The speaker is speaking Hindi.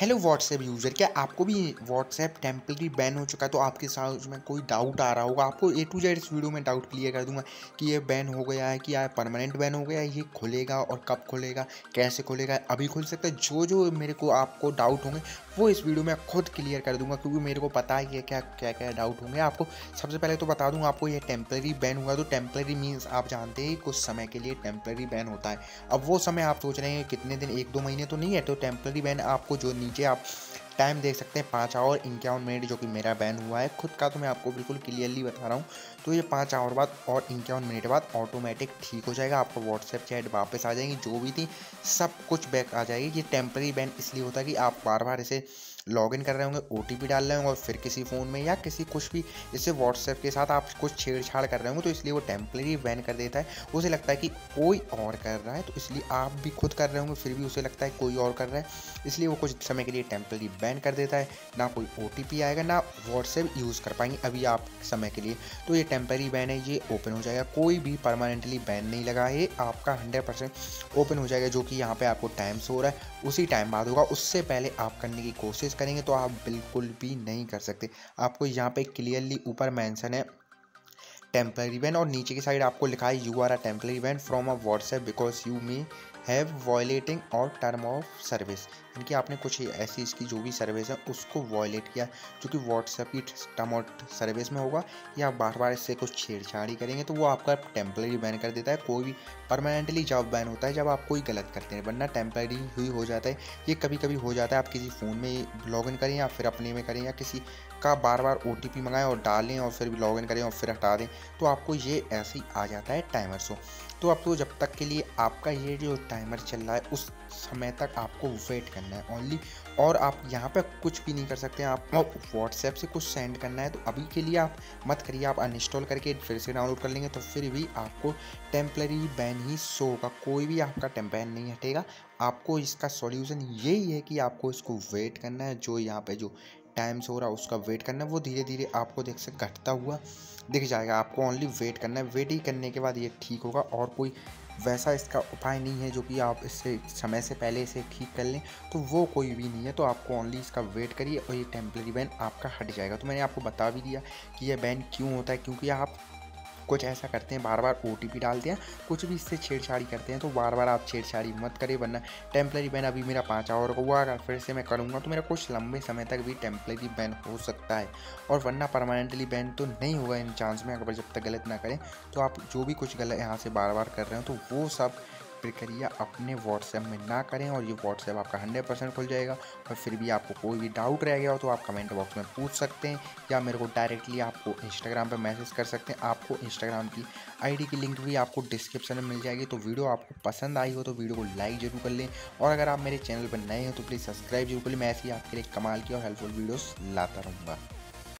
हेलो व्हाट्सएप यूज़र, क्या आपको भी व्हाट्सएप टेम्परेरी बैन हो चुका है? तो आपके साथ में कोई डाउट आ रहा होगा, आपको ए टू जेड इस वीडियो में डाउट क्लियर कर दूंगा कि ये बैन हो गया है, कि यार परमानेंट बैन हो गया है, ये खुलेगा और कब खुलेगा, कैसे खुलेगा, अभी खुल सकता है। जो जो मेरे को आपको डाउट होंगे वो इस वीडियो में खुद क्लियर कर दूंगा, क्योंकि मेरे को पता है क्या क्या क्या डाउट होंगे। आपको सबसे पहले तो बता दूंगा, आपको ये टेम्परेरी बैन हुआ तो टेम्परेरी मीन्स आप जानते हैं कुछ समय के लिए टेम्परेरी बैन होता है। अब वो समय आप सोच रहे हैं कितने दिन, एक दो महीने तो नहीं है। तो टेम्परेरी बैन आपको जो नीचे आप टाइम देख सकते हैं 5 आवर 51 मिनट, जो कि मेरा बैन हुआ है खुद का, तो मैं आपको बिल्कुल क्लियरली बता रहा हूँ। तो ये 5 आवर बाद और 51 मिनट बाद ऑटोमेटिक ठीक हो जाएगा, आपका व्हाट्सएप चैट वापस आ जाएगी, जो भी थी सब कुछ बैक आ जाएगी। ये टेम्परेरी बैन इसलिए होता है कि आप बार बार इसे लॉगिन कर रहे होंगे, ओटीपी डाल रहे होंगे, और फिर किसी फ़ोन में या किसी कुछ भी इससे व्हाट्सएप के साथ आप कुछ छेड़छाड़ कर रहे होंगे, तो इसलिए वो टेम्परेरी बैन कर देता है। उसे लगता है कि कोई और कर रहा है, तो इसलिए आप भी खुद कर रहे होंगे, फिर भी उसे लगता है कोई और कर रहा है, इसलिए वो कुछ समय के लिए टेम्परेरी बैन कर देता है। ना कोई ओटीपी आएगा, ना व्हाट्सएप यूज़ कर पाएंगे अभी आप समय के लिए। तो ये टेम्परेरी बैन है, ये ओपन हो जाएगा, कोई भी परमानेंटली बैन नहीं लगा है, आपका 100% ओपन हो जाएगा, जो कि यहाँ पर आपको टाइम शो हो रहा है उसी टाइम बाद होगा। उससे पहले आप करने की कोशिश करेंगे तो आप बिल्कुल भी नहीं कर सकते। आपको यहाँ पे क्लियरली ऊपर मेंशन है टेम्परेरी बैन, और नीचे की साइड आपको लिखा है you are a temporary ban from a WhatsApp because you may have violating our term of service. इनकी आपने कुछ ऐसी इसकी जो भी सर्विस है उसको वायलेट किया, जो कि व्हाट्सएप की टर्म ऑफ सर्विस में होगा, या बार बार इससे कुछ छेड़छाड़ी करेंगे तो वो आपका टेम्परेरी बैन कर देता है। कोई भी परमानेंटली जब बैन होता है जब आप कोई गलत करते हैं, वरना टेम्परेरी ही हो जाता है। ये कभी कभी हो जाता है आप किसी फ़ोन में लॉगिन करें या फिर अपने में करें, या किसी का बार बार ओटीपी मंगाएं और डालें और फिर लॉगिन करें और फिर हटा दें, तो आपको ये ऐसे ही आ जाता है टाइमर शो। तो आपको तो जब तक के लिए आपका ये जो टाइमर चल रहा है उस समय तक आपको वेट करना है ओनली, और आप यहाँ पे कुछ भी नहीं कर सकते हैं। आपको व्हाट्सएप से कुछ सेंड करना है तो अभी के लिए आप मत करिए, आप अनइंस्टॉल करके फिर से डाउनलोड कर लेंगे तो फिर भी आपको टेम्परेरी बैन ही शो होगा, कोई भी आपका टेम्परेरी नहीं हटेगा। आपको इसका सॉल्यूशन यही है कि आपको इसको वेट करना है, जो यहाँ पे जो टाइम शो हो रहा है उसका वेट करना है, वो धीरे धीरे आपको देख से घटता हुआ दिख जाएगा। आपको ओनली वेट करना है, वेट ही करने के बाद ये ठीक होगा, और कोई वैसा इसका उपाय नहीं है जो कि आप इससे समय से पहले इसे ठीक कर लें, तो वो कोई भी नहीं है। तो आपको ओनली इसका वेट करिए और ये टेम्परेरी बैन आपका हट जाएगा। तो मैंने आपको बता भी दिया कि यह बैन क्यों होता है, क्योंकि आप कुछ ऐसा करते हैं, बार बार ओटीपी डालते हैं, कुछ भी इससे छेड़छाड़ी करते हैं, तो बार बार आप छेड़छाड़ी मत करें, वरना टेम्परेरी बैन। अभी मेरा 5 आवर हुआ, अगर फिर से मैं करूँगा तो मेरा कुछ लंबे समय तक भी टेम्परेरी बैन हो सकता है, और वरना परमानेंटली बैन तो नहीं होगा इन चांस में, अगर जब तक गलत ना करें। तो आप जो भी कुछ गलत यहाँ से बार बार कर रहे हो तो वो सब प्रक्रिया अपने व्हाट्सएप में ना करें, और ये व्हाट्सएप आपका 100% खुल जाएगा। और फिर भी आपको कोई भी डाउट रह गया हो तो आप कमेंट बॉक्स में पूछ सकते हैं, या मेरे को डायरेक्टली आपको इंस्टाग्राम पर मैसेज कर सकते हैं। आपको इंस्टाग्राम की आईडी की लिंक भी आपको डिस्क्रिप्शन में मिल जाएगी। तो वीडियो आपको पसंद आई हो तो वीडियो को लाइक जरूर कर लें, और अगर आप मेरे चैनल पर नए हैं तो प्लीज़ सब्सक्राइब जरूर कर लें। मैं ऐसी आपके लिए कमाल की और हेल्पफुल वीडियोज़ लाता रहूँगा।